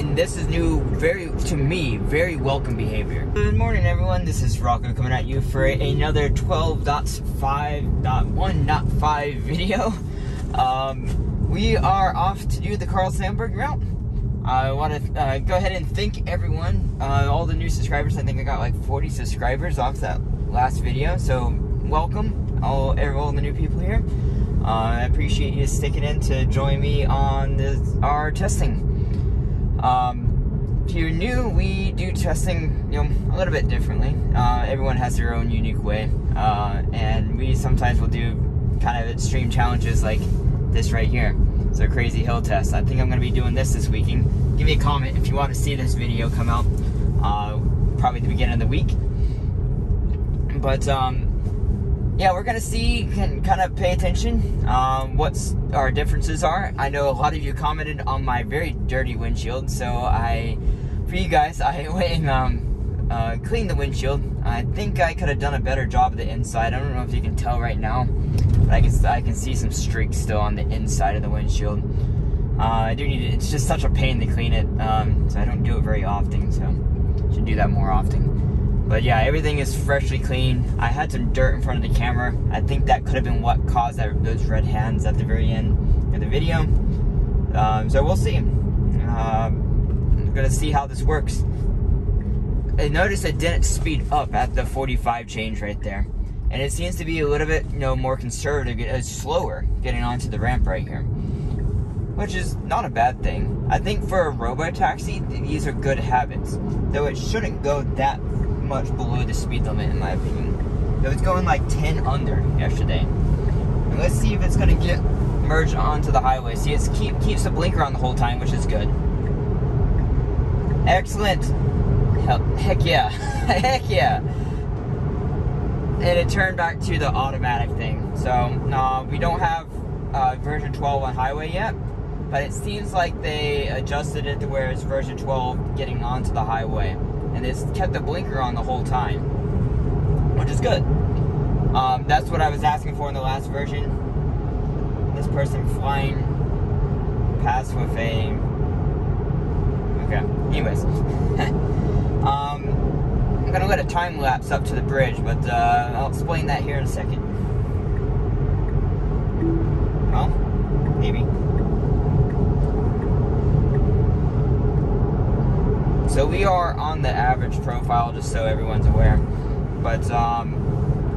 and this is new, to me, very welcome behavior. Good morning, everyone. This is Rocco coming at you for another 12.5.1.5 video. We are off to do the Carl Sandburg route. I want to go ahead and thank everyone, all the new subscribers. I think I got like 40 subscribers off that last video, so welcome all the new people here. I appreciate you sticking in to join me on our testing. If you're new, we do testing, you know, a little bit differently. Everyone has their own unique way, and we sometimes will do kind of extreme challenges like this right here. So crazy hill test. I think I'm going to be doing this weekend. Give me a comment if you want to see this video come out, probably the beginning of the week. But yeah, we're gonna see and kind of pay attention what our differences are. I know a lot of you commented on my very dirty windshield, so for you guys, I went and cleaned the windshield. I think I could have done a better job of the inside. I don't know if you can tell right now, but I can see some streaks still on the inside of the windshield. I do need it. It's just such a pain to clean it, so I don't do it very often. So I should do that more often. But yeah, everything is freshly clean. I had some dirt in front of the camera. I think that could have been what caused those red hands at the very end of the video. So we'll see. I'm gonna see how this works. I noticed it didn't speed up at the 45 change right there. And it seems to be a little bit, you know, more conservative, it's slower getting onto the ramp right here, which is not a bad thing. I think for a robo-taxi, these are good habits, though it shouldn't go that much below the speed limit in my opinion. Though it's going like 10 under yesterday. And let's see if it's gonna get merged onto the highway. See, it keeps the blinker on the whole time, which is good. Excellent. Heck yeah. Heck yeah. And it turned back to the automatic thing. So no, we don't have version 12 on highway yet, but it seems like they adjusted it to where it's version 12 getting onto the highway. And it's kept the blinker on the whole time, which is good. That's what I was asking for in the last version. This person flying past with a... Okay, anyways. I'm gonna let a time lapse up to the bridge, but I'll explain that here in a second. Well, maybe. So we are on the average profile, just so everyone's aware. But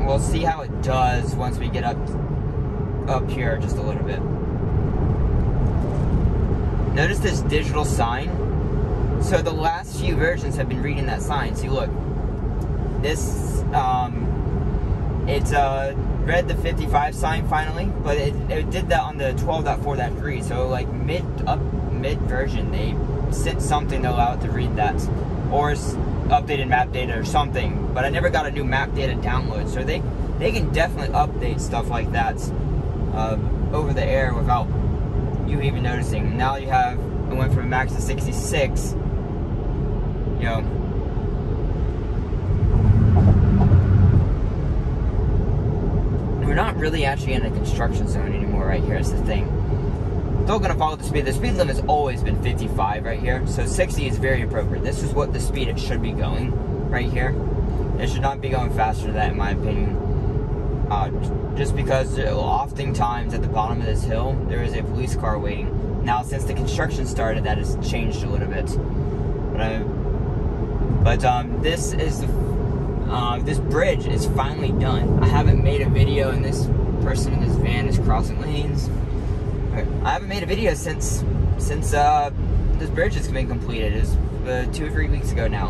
we'll see how it does once we get up here just a little bit. Notice this digital sign. So the last few versions have been reading that sign. See, look, this it's read the 55 sign finally, but it did that on the 12.4.3. So like mid version they sent something to allow it to read that, or updated map data or something, but I never got a new map data download, so they can definitely update stuff like that over the air without you even noticing. Now you have, it went from max to 66, you know. We're not really actually in a construction zone anymore right here, is the thing. Still gonna follow the speed. The speed limit has always been 55 right here, so 60 is very appropriate. This is what the speed it should be going right here. It should not be going faster than that in my opinion, just because oftentimes at the bottom of this hill there is a police car waiting. Now since the construction started that has changed a little bit, but this is this bridge is finally done. I haven't made a video, and this person in this van is crossing lanes. I haven't made a video since this bridge has been completed. It was 2 or 3 weeks ago now.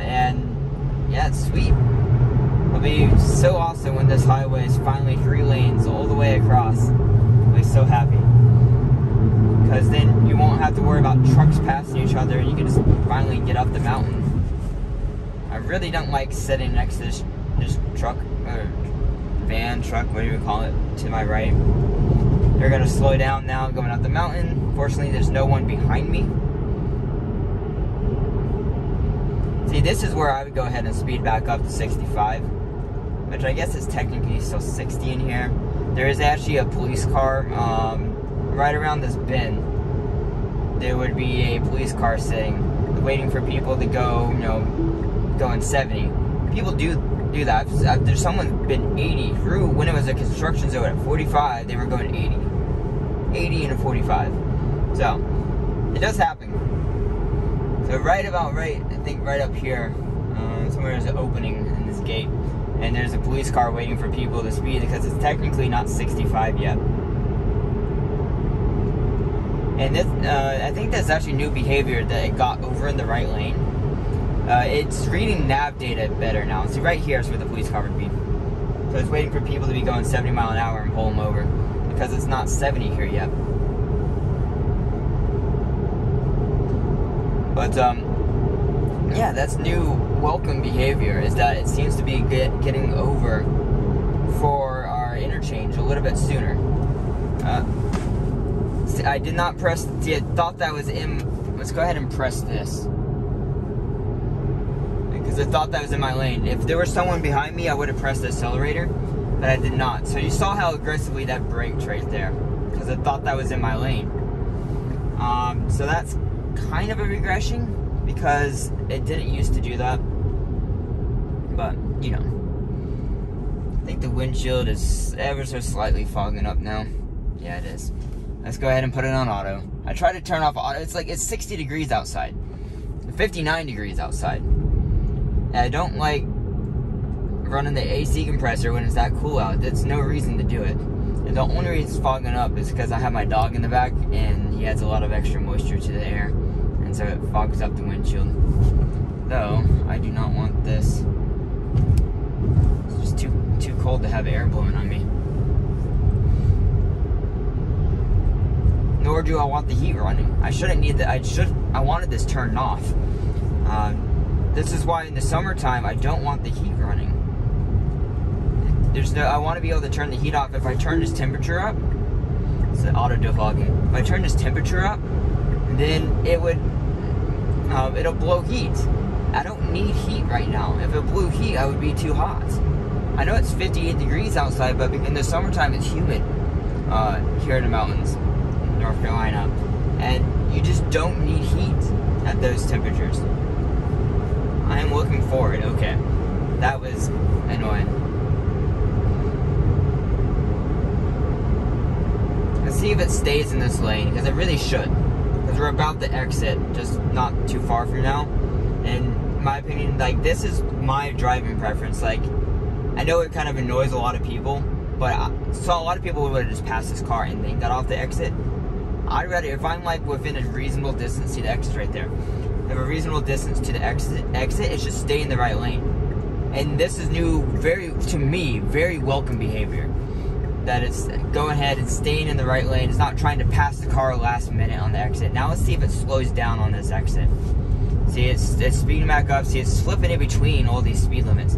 And yeah, it's sweet. It'll be so awesome when this highway is finally 3 lanes all the way across. I'll be so happy. Because then you won't have to worry about trucks passing each other, and you can just finally get up the mountain. I really don't like sitting next to this truck, or van, truck, whatever you call it, to my right. They're gonna slow down now going up the mountain. Fortunately, there's no one behind me. See, this is where I would go ahead and speed back up to 65, which I guess is technically still 60 in here. There is actually a police car right around this bend. there would be a police car sitting, waiting for people to go, you know, going 70. People do that. There's someone been 80 through when it was a construction zone at 45. They were going 80 and a 45. So it does happen. So right about right, I think right up here, somewhere there's an opening in this gate, and there's a police car waiting for people to speed because it's technically not 65 yet. And this, I think that's actually new behavior that it got over in the right lane. It's reading nav data better now. See, right here is where the police car would be. So it's waiting for people to be going 70 mile an hour and pull them over because it's not 70 here yet. But yeah, that's new welcome behavior, is that it seems to be getting over for our interchange a little bit sooner. I did not press, see, I thought that was in, let's go ahead and press this. Because I thought that was in my lane. If there was someone behind me, I would have pressed the accelerator, but I did not. So you saw how aggressively that braked right there, because I thought that was in my lane. So that's kind of a regression, because it didn't used to do that, but you know, I think the windshield is ever so slightly fogging up now. Yeah, it is. Let's go ahead and put it on auto. I tried to turn off auto. It's like it's 60 degrees outside, 59 degrees outside, and I don't like running the AC compressor when it's that cool out. That's no reason to do it. And the only reason it's fogging up is because I have my dog in the back, and he adds a lot of extra moisture to the air. So it fogs up the windshield. Though I do not want this. It's just too cold to have air blowing on me. Nor do I want the heat running. I shouldn't need that. I wanted this turned off. This is why in the summertime I don't want the heat running. I want to be able to turn the heat off. If I turn this temperature up, it's the auto defogging. If I turn this temperature up, then it would, it'll blow heat. I don't need heat right now. If it blew heat, I would be too hot. I know it's 58 degrees outside, but in the summertime, it's humid here in the mountains, in North Carolina. And you just don't need heat at those temperatures. I am looking forward, okay. That was annoying. Let's see if it stays in this lane, because it really should. We're about to exit, just not too far from now. And my opinion, like, this is my driving preference. Like, I know it kind of annoys a lot of people, but I saw a lot of people would have just passed this car and they got off the exit. I'd rather, if I'm like within a reasonable distance, see the exit right there. If a reasonable distance to the exit, it should stay in the right lane. And this is new, to me, very welcome behavior. That it's going ahead and staying in the right lane. It's not trying to pass the car last minute on the exit. Now let's see if it slows down on this exit. See, it's speeding back up. See, it's slipping in between all these speed limits.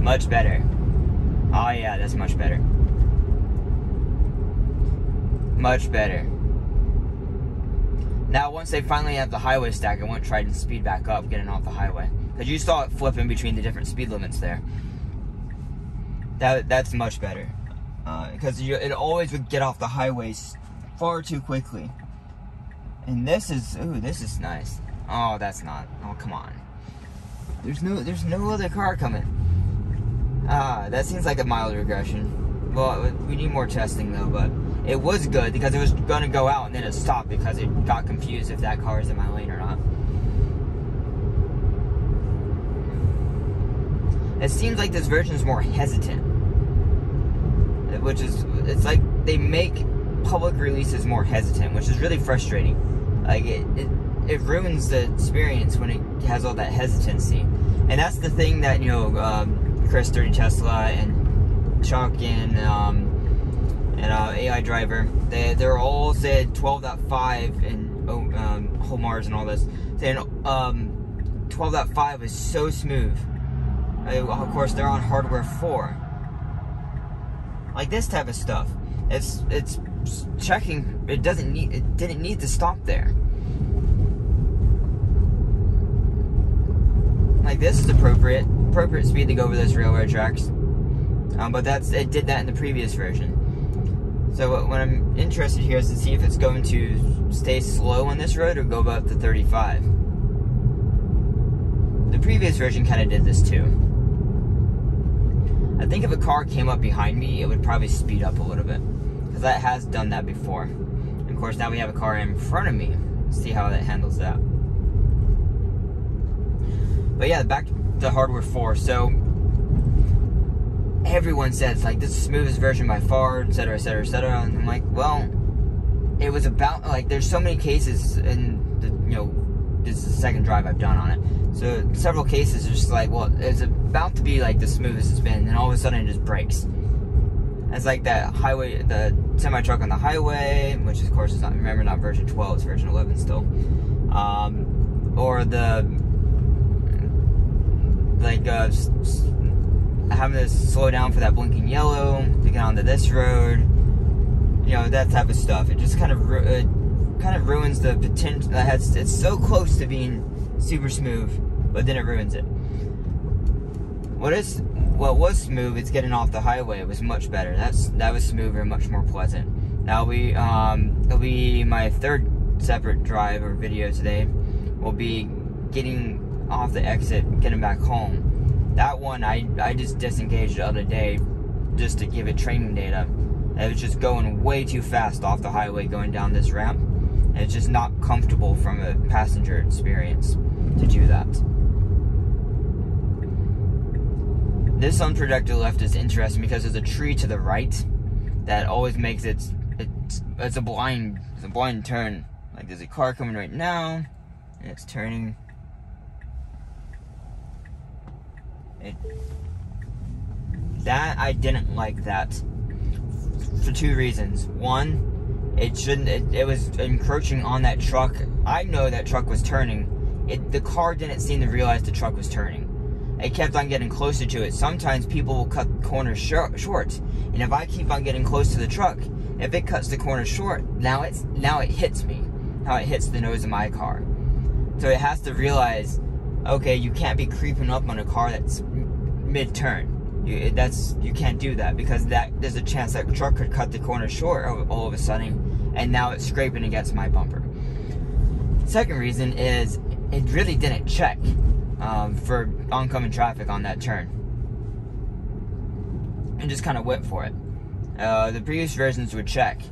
Much better. Oh yeah, that's much better. Much better. Now once they finally have the highway stack, I won't try to speed back up getting off the highway. Because you saw it flip in between the different speed limits there. That's much better. Because it always would get off the highways far too quickly. And this is, ooh, this is nice. Oh, that's not, oh, come on. There's no other car coming. Ah, that seems like a mild regression. Well, we need more testing though, but it was good because it was gonna go out and then it stopped because it got confused if that car is in my lane or not. It seems like this version is more hesitant. Which is, it's like they make public releases more hesitant, which is really frustrating. Like it ruins the experience when it has all that hesitancy, and that's the thing that, you know, Chris 30Tesla and Chonkin and AI Driver, they're all said 12.5 and Homars and all this saying 12.5 is so smooth. Of course, they're on hardware 4. Like this type of stuff, it's checking. It didn't need to stop there. Like this is appropriate speed to go over those railroad tracks. But it did that in the previous version. So what I'm interested here is to see if it's going to stay slow on this road or go about to 35. The previous version kind of did this too. I think if a car came up behind me, it would probably speed up a little bit, because that has done that before. And of course, now we have a car in front of me. Let's see how that handles that. But yeah, back to Hardware 4. So everyone says, like, this is the smoothest version by far, etc, etc, etc. And I'm like, well, it was about, like, there's so many cases, and, you know, this is the second drive I've done on it, so several cases are just like, well, it's about to be, like, the smoothest it's been, and all of a sudden it just breaks. And it's like that highway, the semi-truck on the highway, which, of course, is not, remember, not version 12, it's version 11 still. Or the, like, having to slow down for that blinking yellow to get onto this road, you know, that type of stuff. It just kind of ruins the potential. It's so close to being super smooth, but then it ruins it. What was smooth is getting off the highway. It was much better. That was smoother and much more pleasant. Now it'll be my third separate drive or video today. Will be getting off the exit, getting back home. That one, I just disengaged the other day just to give it training data. It was just going way too fast off the highway going down this ramp. And it's just not comfortable from a passenger experience to do that. This unprotected left is interesting because there's a tree to the right that always makes it's a blind turn. Like, there's a car coming right now, and it's turning. That I didn't like that for two reasons. One, it was encroaching on that truck. I know that truck was turning. The car didn't seem to realize the truck was turning. It kept on getting closer to it. Sometimes people will cut corners short, and if I keep on getting close to the truck, if it cuts the corner short, now it hits me. Now it hits the nose of my car. So it has to realize, okay, you can't be creeping up on a car that's mid-turn. You can't do that, because there's a chance that truck could cut the corner short all of a sudden, and now it's scraping against my bumper. Second reason is it really didn't check for oncoming traffic on that turn. And just kind of went for it. The previous versions would check,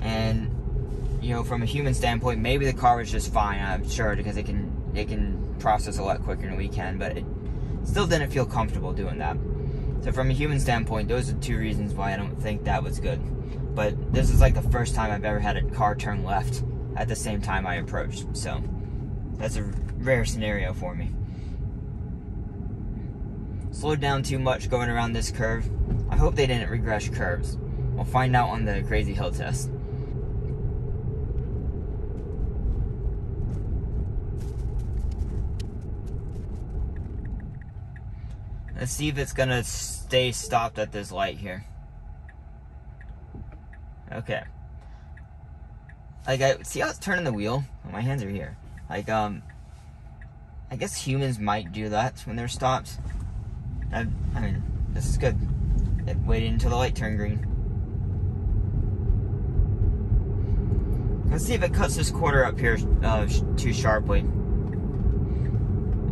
and, you know, from a human standpoint, maybe the car was just fine. I'm sure, because it can process a lot quicker than we can, but it still didn't feel comfortable doing that. So from a human standpoint, those are two reasons why I don't think that was good. But this is like the first time I've ever had a car turn left at the same time I approached, so that's a rare scenario for me. Slowed down too much going around this curve. I hope they didn't regress curves. We'll find out on the Crazy Hill test. Let's see if it's gonna stay stopped at this light here. Okay. Like, I see how it's turning the wheel? Oh, my hands are here. Like, I guess humans might do that when they're stopped. I mean, this is good. It waited until the light turned green. Let's see if it cuts this quarter up here too sharply.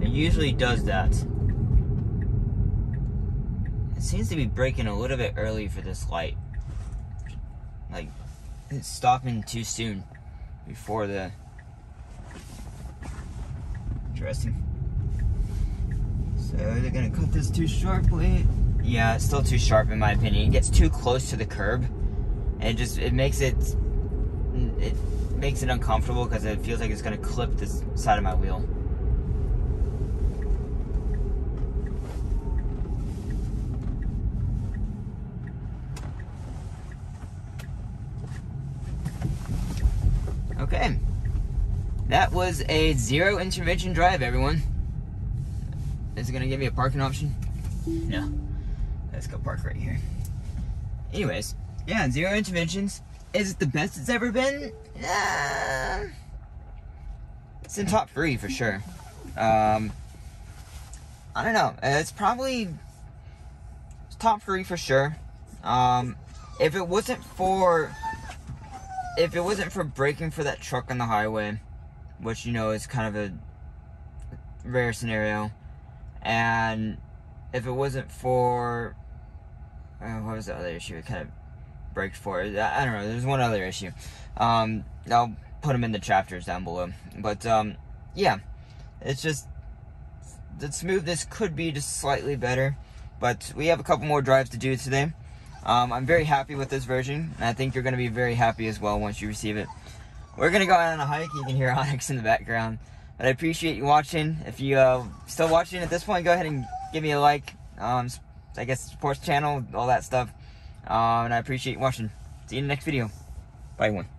It usually does that. It seems to be braking a little bit early for this light. Like, it's stopping too soon before the... Interesting. So, they're gonna cut this too sharply. Yeah, it's still too sharp in my opinion. It gets too close to the curb, and it makes it uncomfortable, because it feels like it's gonna clip this side of my wheel. Okay, that was a zero intervention drive, everyone. Is it gonna give me a parking option? No. Let's go park right here. Anyways, yeah, zero interventions. Is it the best it's ever been? It's in top 3 for sure. I don't know. It's probably top 3 for sure. If it wasn't for braking for that truck on the highway, which, you know, is kind of a rare scenario, and if it wasn't for, what was the other issue it kind of braked for? I don't know, there's one other issue. I'll put them in the chapters down below. But, yeah, it's just, the smoothness could be just slightly better, but we have a couple more drives to do today. I'm very happy with this version, and I think you're going to be very happy as well once you receive it. We're going to go out on a hike. You can hear Onyx in the background. But I appreciate you watching. If you're still watching at this point, go ahead and give me a like. I guess support the channel, all that stuff. And I appreciate you watching. See you in the next video. Bye, everyone.